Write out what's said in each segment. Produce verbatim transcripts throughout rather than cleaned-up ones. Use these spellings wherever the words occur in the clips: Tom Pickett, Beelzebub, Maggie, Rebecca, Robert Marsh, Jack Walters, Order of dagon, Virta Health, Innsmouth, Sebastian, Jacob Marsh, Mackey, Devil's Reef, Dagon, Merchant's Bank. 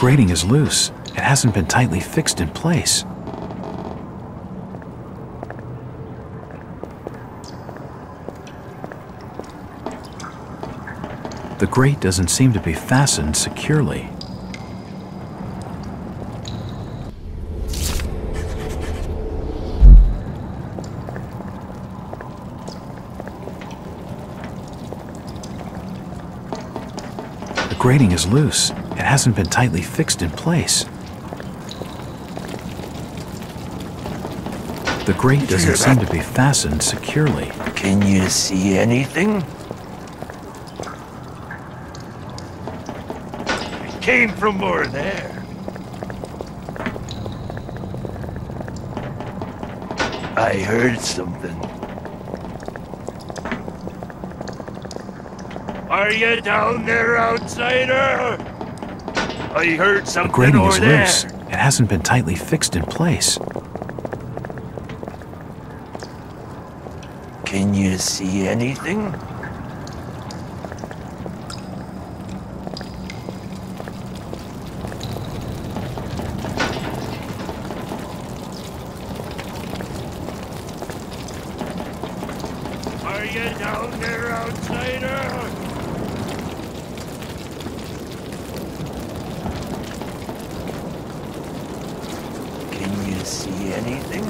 grating is loose. It hasn't been tightly fixed in place. The grate doesn't seem to be fastened securely. The grating is loose. It hasn't been tightly fixed in place. The grate doesn't seem to be fastened securely. Can you see anything? It came from over there. I heard something. Are you down there, outsider? I heard something. The grating is loose. It hasn't been tightly fixed in place. Can you see anything? Are you down there, outsider? Can you see anything?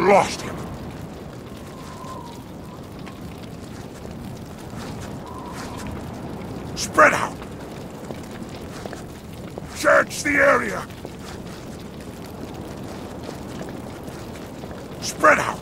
Lost him. Spread out. Search the area. Spread out.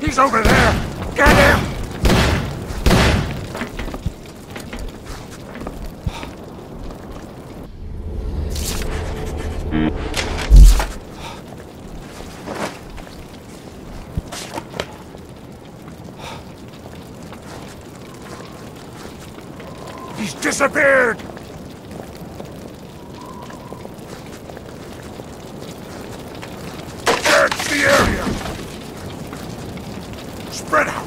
He's over there! Get him! He's disappeared! Search the area! Spread out!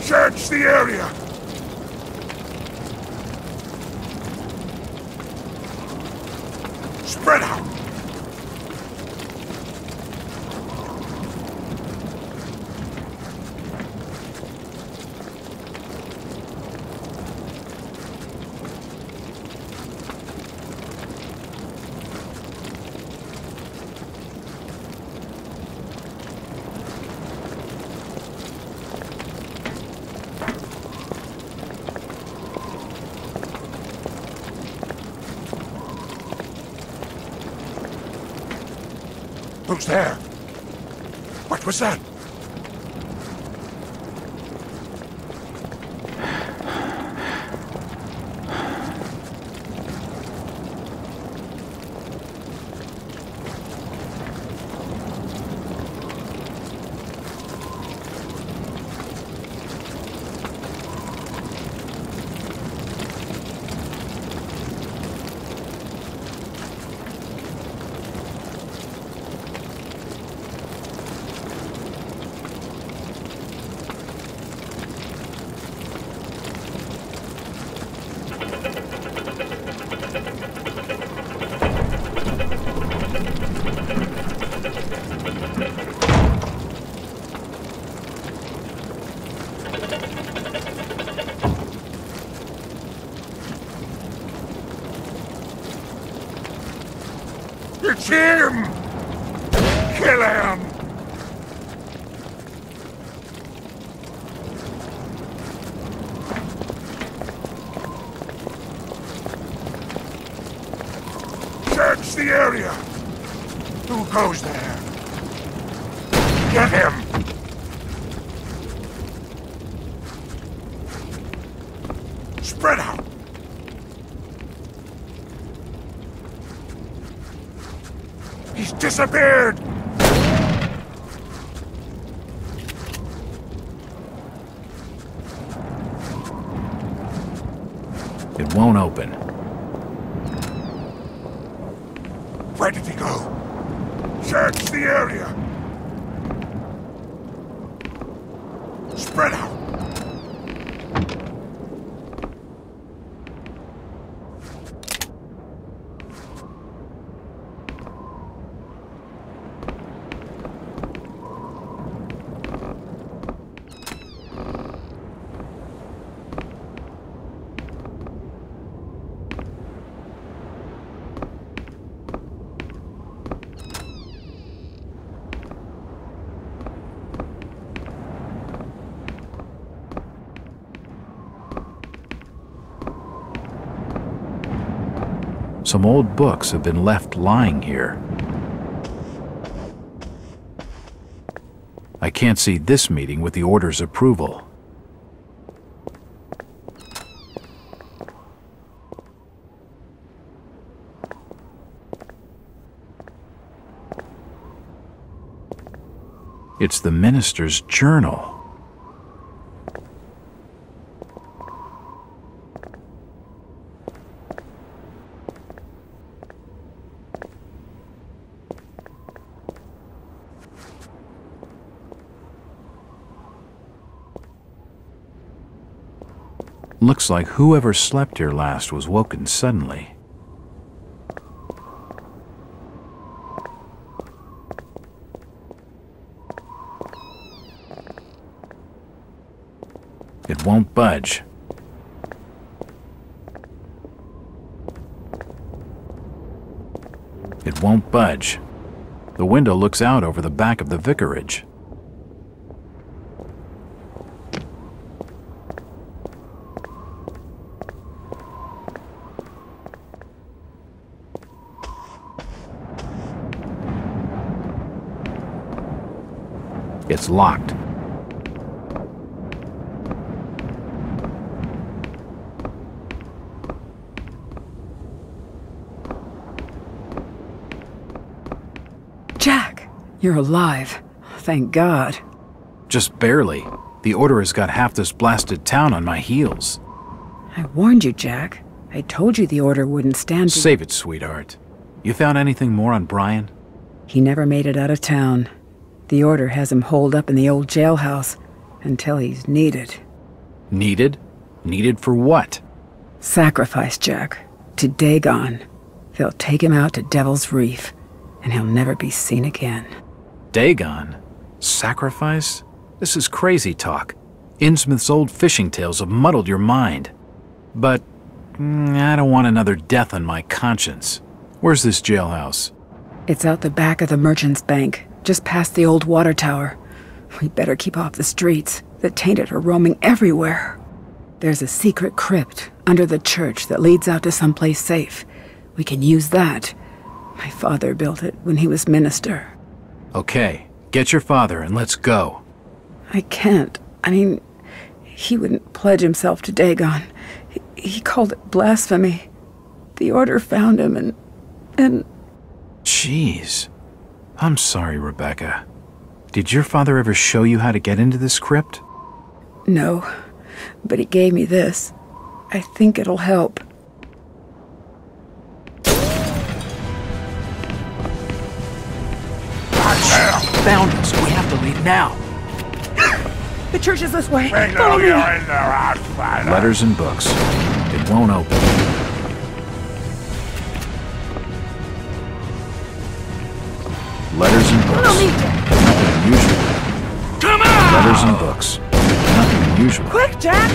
Search the area! Spread out! Who's there? What was that? It's him! Kill him! Search the area! Who goes there? Get him! Spread out! He's disappeared! It won't open. Where did he go? Search the area! Spread out! Some old books have been left lying here. I can't see this meeting with the Order's approval. It's the Minister's journal. Looks like whoever slept here last was woken suddenly. It won't budge. It won't budge. The window looks out over the back of the vicarage. It's locked. Jack, you're alive. Thank God. Just barely. The Order has got half this blasted town on my heels. I warned you, Jack. I told you the Order wouldn't stand... Save it, sweetheart. You found anything more on Brian? He never made it out of town. The Order has him holed up in the old jailhouse until he's needed. Needed? Needed for what? Sacrifice, Jack. To Dagon. They'll take him out to Devil's Reef, and he'll never be seen again. Dagon? Sacrifice? This is crazy talk. Innsmouth's old fishing tales have muddled your mind. But mm, I don't want another death on my conscience. Where's this jailhouse? It's out the back of the Merchant's Bank. Just past the old water tower. We better keep off the streets. The tainted are roaming everywhere. There's a secret crypt under the church that leads out to someplace safe. We can use that. My father built it when he was minister. Okay, get your father and let's go. I can't. I mean, he wouldn't pledge himself to Dagon. He, he called it blasphemy. The Order found him and... and... Jeez. I'm sorry, Rebecca. Did your father ever show you how to get into this crypt? No, but he gave me this. I think it'll help. Found us. We have to leave now. The church is this way. Wait, no, you're in there, outsider. Letters and books. It won't open. Letters and books. Nothing unusual. Come on! Letters and books. Nothing unusual. Quick, Jack!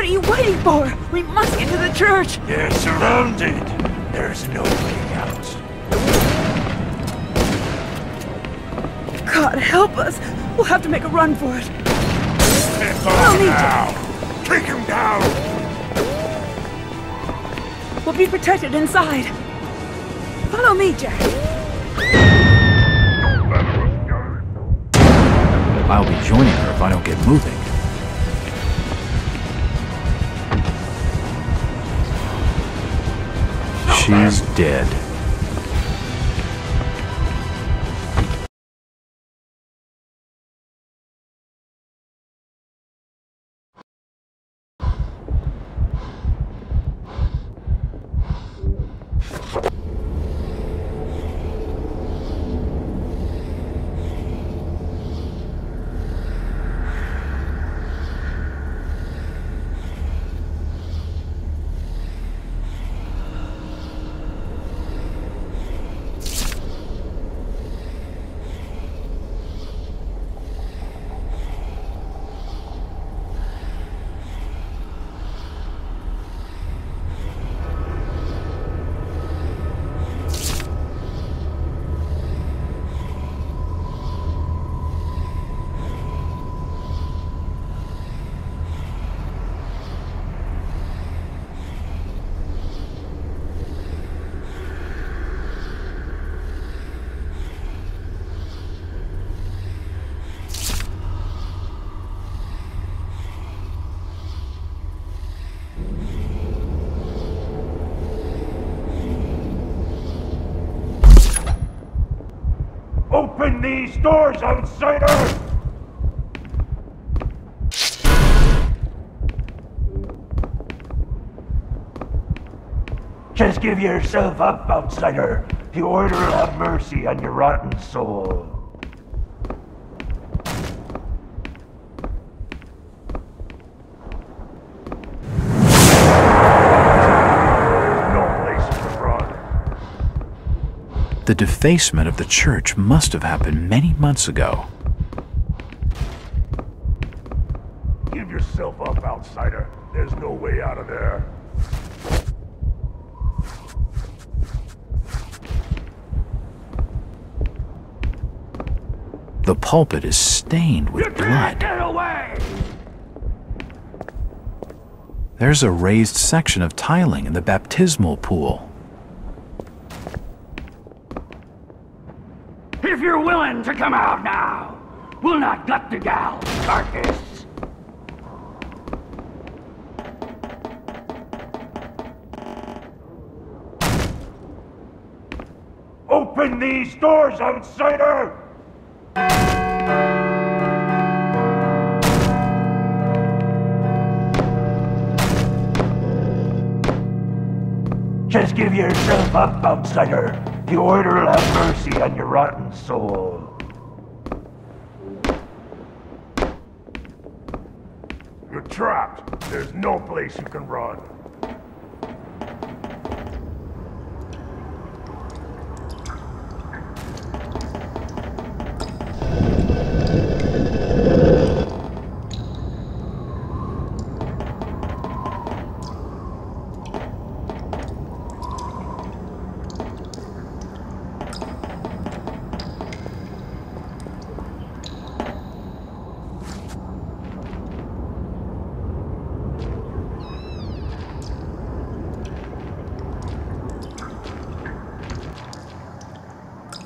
What are you waiting for? We must get to the church! They're surrounded. There's no way out. God help us! We'll have to make a run for it. I'll need you. Take him down! We'll be protected inside. Follow me, Jack. I'll be joining her if I don't get moving. She's dead. Open these doors, outsider! Just give yourself up, outsider. The Order will have mercy on your rotten soul. The defacement of the church must have happened many months ago. Give yourself up, outsider. There's no way out of there. The pulpit is stained with blood. Get away! There's a raised section of tiling in the baptismal pool. If you're willing to come out now, we'll not gut the gal's carcass. Open these doors, outsider! Just give yourself up, outsider. The Order will have mercy on your rotten soul. You're trapped. There's no place you can run.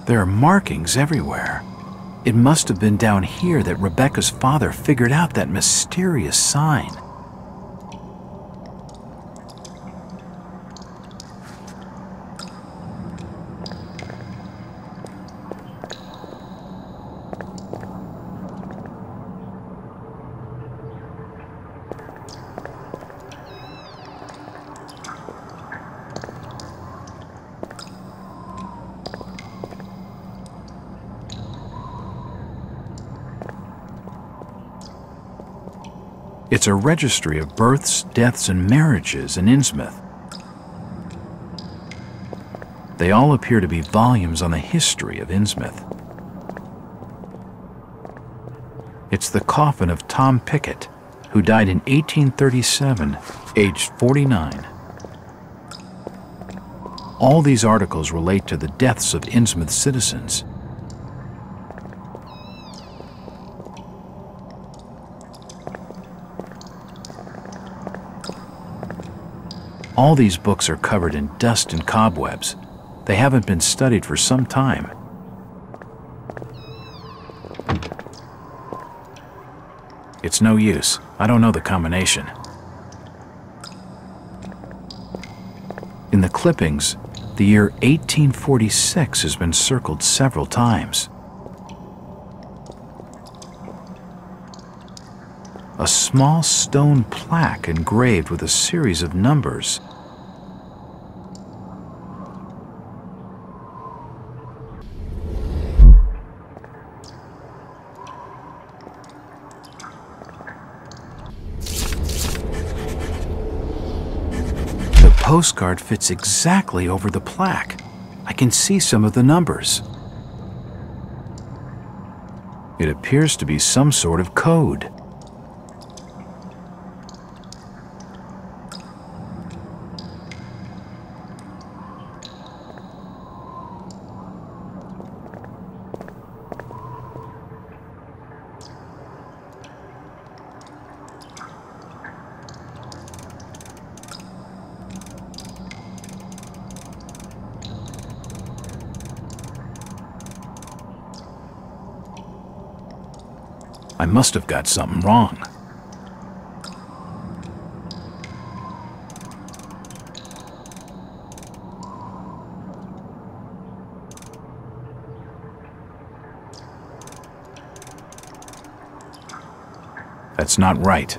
There are markings everywhere. It must have been down here that Rebecca's father figured out that mysterious sign. It's a registry of births, deaths, and marriages in Innsmouth. They all appear to be volumes on the history of Innsmouth. It's the coffin of Tom Pickett, who died in eighteen thirty-seven, aged forty-nine. All these articles relate to the deaths of Innsmouth citizens. All these books are covered in dust and cobwebs. They haven't been studied for some time. It's no use. I don't know the combination. In the clippings, the year eighteen forty-six has been circled several times. A small stone plaque engraved with a series of numbers. The postcard fits exactly over the plaque. I can see some of the numbers. It appears to be some sort of code. I must have got something wrong. That's not right.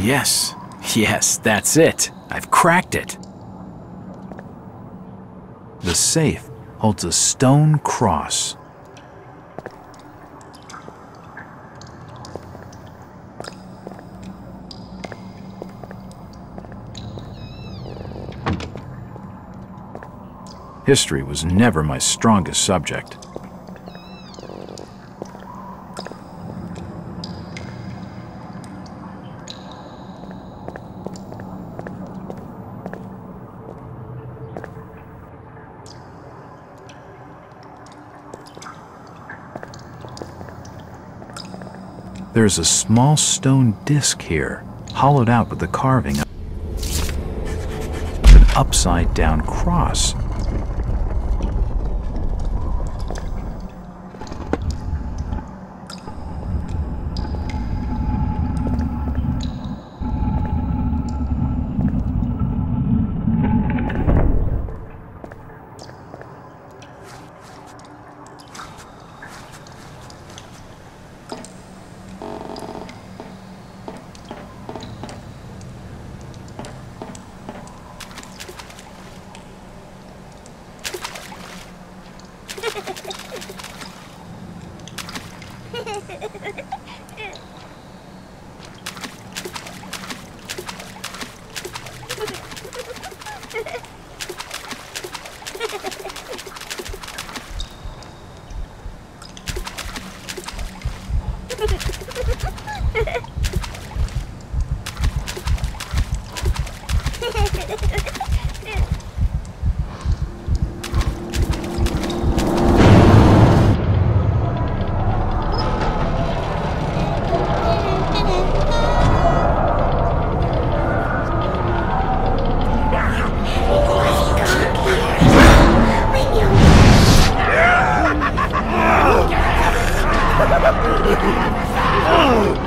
Yes, yes, that's it. I've cracked it. The safe holds a stone cross. History was never my strongest subject. There's a small stone disc here, hollowed out with the carving of an upside-down cross. Oh!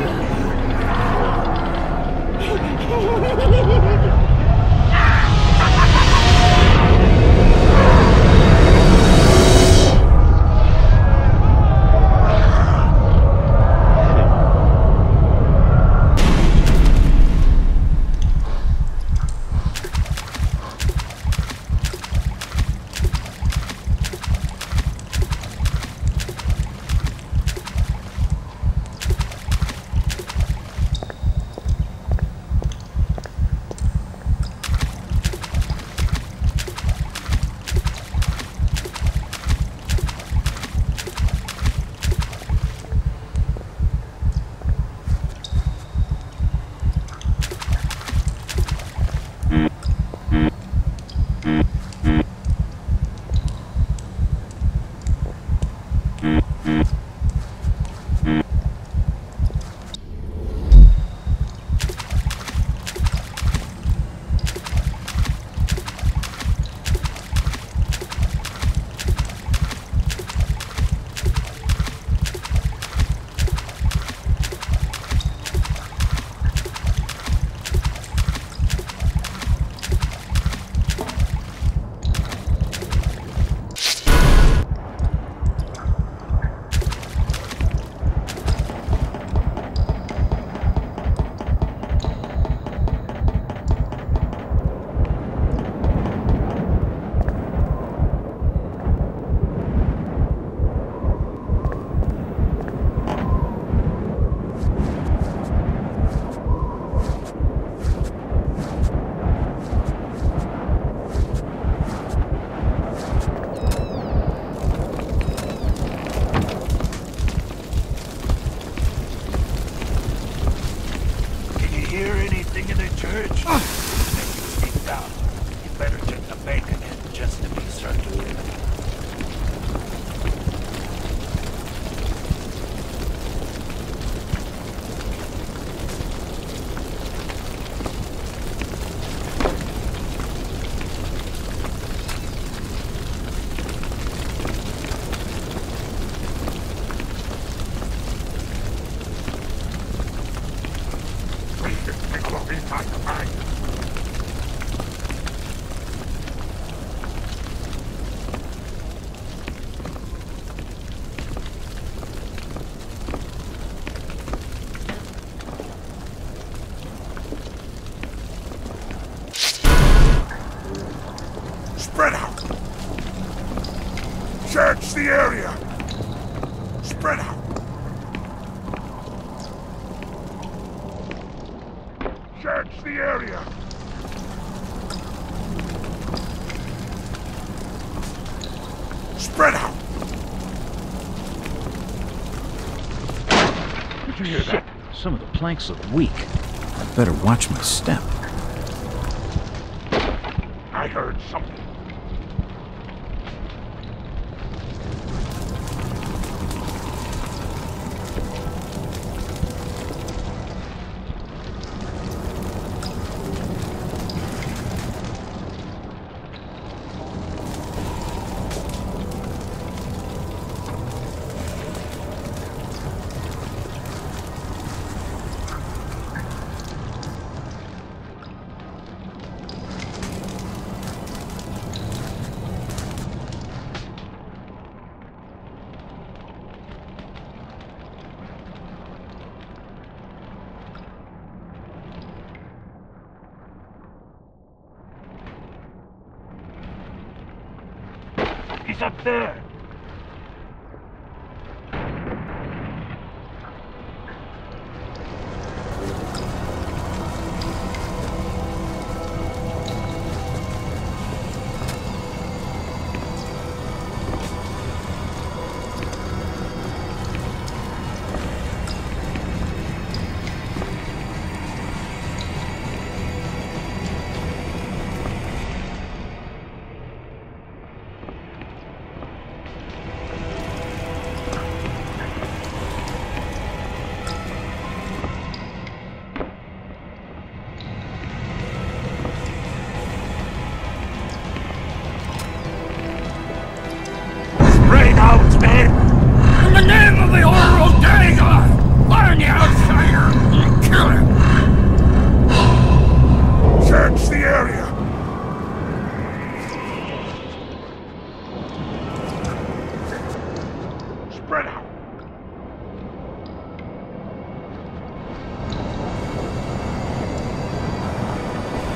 hear anything in the church, uh. make you speak down. You better check the bank again, just to be certain. The area. Spread out. Search the area. Spread out. Did you hear that? Some of the planks look weak. I better watch my step. I heard something. He's up there!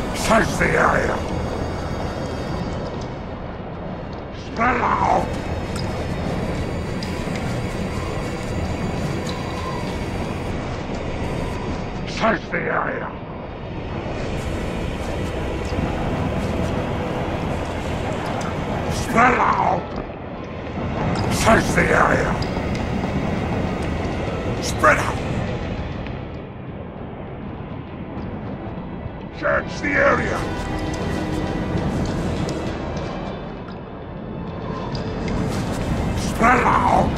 Search the area. Spread out. Search the area. Spread out. Search the area. Spread out. Search the area! Spread out!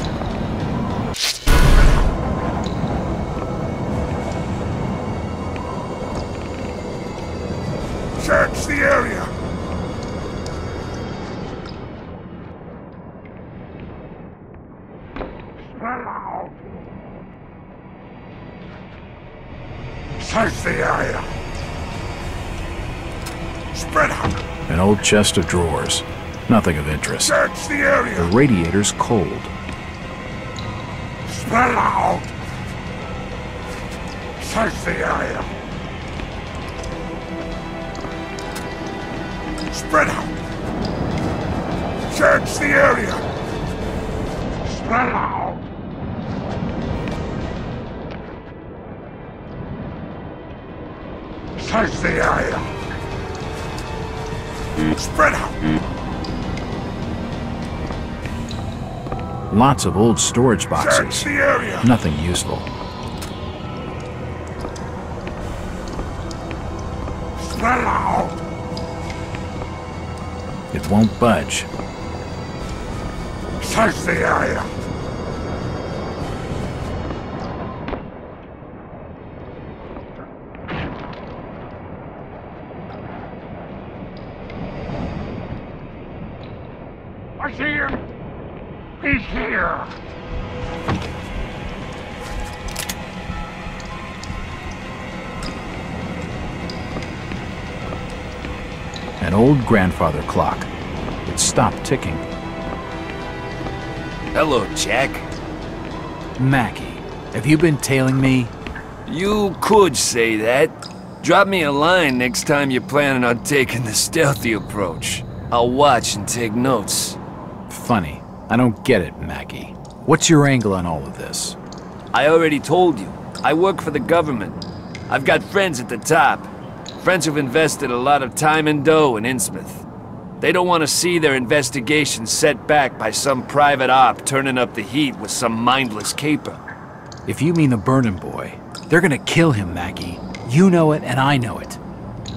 Search the area! Spread out! Search the area! An old chest of drawers. Nothing of interest. Search the area. The radiator's cold. Spread out. Search the area. Spread out. Search the area. Spread out. Search the area. Spread out. Lots of old storage boxes. Search the area. Nothing useful. below. It won't budge. Search the area. I see him. He's here. An old grandfather clock. It stopped ticking. Hello, Jack. Mackey, have you been tailing me? You could say that. Drop me a line next time you're planning on taking the stealthy approach. I'll watch and take notes. Funny. I don't get it, Mackey. What's your angle on all of this? I already told you. I work for the government. I've got friends at the top. Friends who've invested a lot of time and dough in Innsmouth. They don't want to see their investigation set back by some private op turning up the heat with some mindless caper. If you mean the Burnham boy, they're gonna kill him, Maggie. You know it and I know it.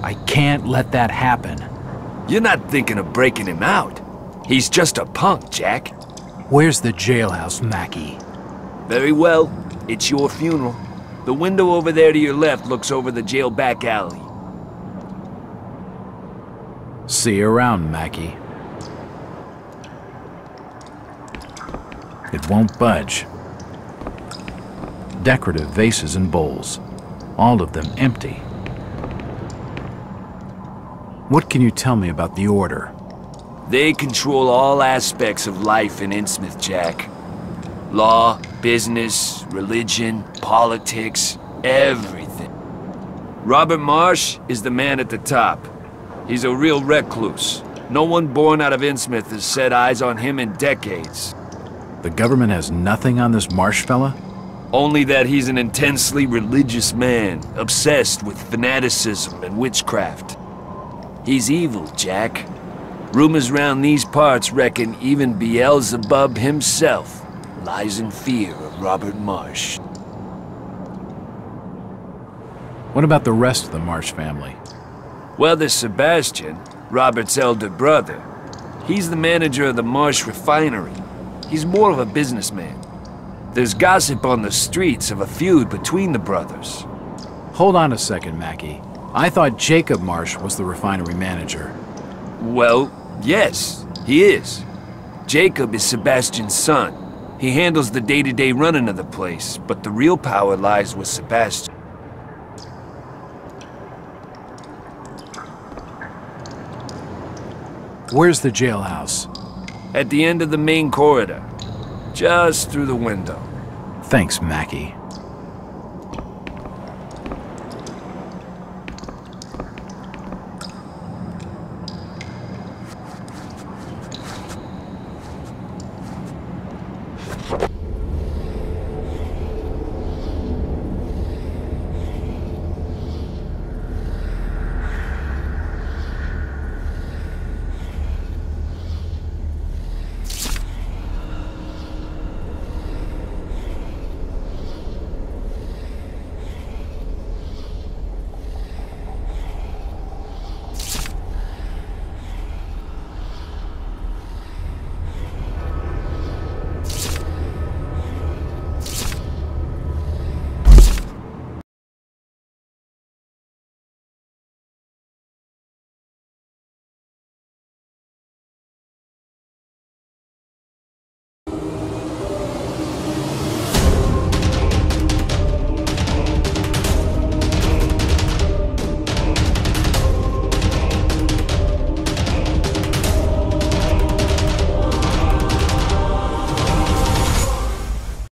I can't let that happen. You're not thinking of breaking him out. He's just a punk, Jack. Where's the jailhouse, Maggie? Very well. It's your funeral. The window over there to your left looks over the jail back alley. See you around, Mackey. It won't budge. Decorative vases and bowls. All of them empty. What can you tell me about the Order? They control all aspects of life in Innsmouth, Jack. Law, business, religion, politics, everything. Robert Marsh is the man at the top. He's a real recluse. No one born out of Innsmouth has set eyes on him in decades. The government has nothing on this Marsh fella? Only that he's an intensely religious man, obsessed with fanaticism and witchcraft. He's evil, Jack. Rumors round these parts reckon even Beelzebub himself lies in fear of Robert Marsh. What about the rest of the Marsh family? Well, there's Sebastian, Robert's elder brother. He's the manager of the Marsh refinery. He's more of a businessman. There's gossip on the streets of a feud between the brothers. Hold on a second, Mackey. I thought Jacob Marsh was the refinery manager. Well, yes, he is. Jacob is Sebastian's son. He handles the day-to-day running of the place, but the real power lies with Sebastian. Where's the jailhouse? At the end of the main corridor. Just through the window. Thanks, Mackey.